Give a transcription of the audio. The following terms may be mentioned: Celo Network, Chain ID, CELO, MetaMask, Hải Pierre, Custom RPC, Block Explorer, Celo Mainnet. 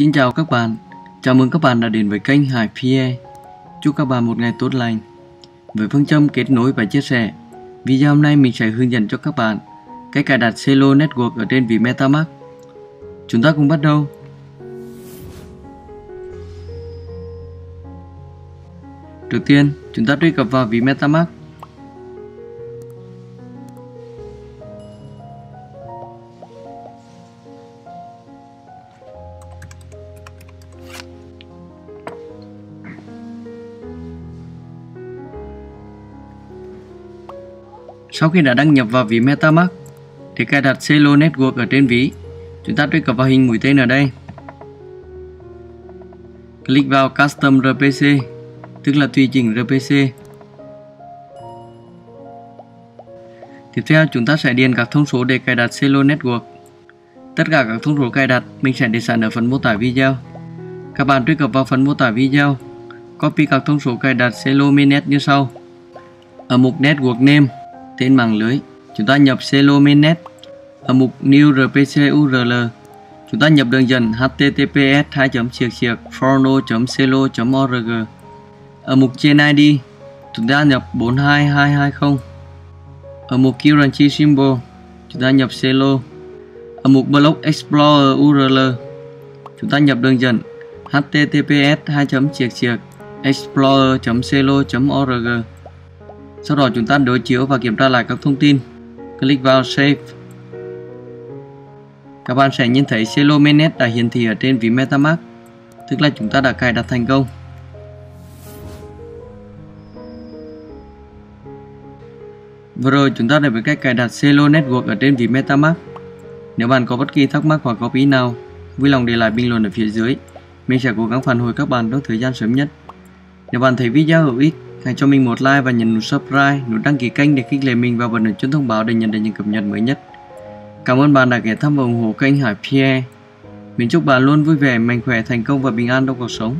Xin chào các bạn, chào mừng các bạn đã đến với kênh Hải Pierre. Chúc các bạn một ngày tốt lành. Với phương châm kết nối và chia sẻ, video hôm nay mình sẽ hướng dẫn cho các bạn cách cài đặt Celo Network ở trên ví MetaMask. Chúng ta cùng bắt đầu. Trước tiên, chúng ta truy cập vào ví MetaMask. Sau khi đã đăng nhập vào ví MetaMask thì cài đặt Celo Network ở trên ví, chúng ta truy cập vào hình mũi tên ở đây. Click vào Custom RPC, tức là tùy chỉnh RPC. Tiếp theo chúng ta sẽ điền các thông số để cài đặt Celo Network. Tất cả các thông số cài đặt mình sẽ để sẵn ở phần mô tả video. Các bạn truy cập vào phần mô tả video, copy các thông số cài đặt Celo Mainnet như sau. Ở mục Network Name, tên mạng lưới, chúng ta nhập Celo Mainnet. Ở mục New RPC URL, chúng ta nhập đường dẫn https://forno.celo.org. Ở mục Chain ID, chúng ta nhập 42220. Ở mục Currency Symbol, chúng ta nhập Celo. Ở mục Block Explorer URL, chúng ta nhập đường dẫn https://explorer.celo.org. Sau đó chúng ta đối chiếu và kiểm tra lại các thông tin. Click vào Save. Các bạn sẽ nhìn thấy Celo Mainnet đã hiển thị ở trên ví MetaMask, tức là chúng ta đã cài đặt thành công. Vừa rồi chúng ta đã biết cách cài đặt Celo Network ở trên ví MetaMask. Nếu bạn có bất kỳ thắc mắc hoặc góp ý nào, vui lòng để lại bình luận ở phía dưới. Mình sẽ cố gắng phản hồi các bạn trong thời gian sớm nhất. Nếu bạn thấy video hữu ích, hãy cho mình một like và nhấn nút subscribe, nút đăng ký kênh để khích lệ mình và bật nút chuông thông báo để nhận được những cập nhật mới nhất. Cảm ơn bạn đã ghé thăm và ủng hộ kênh Hải Pierre. Mình chúc bạn luôn vui vẻ, mạnh khỏe, thành công và bình an trong cuộc sống.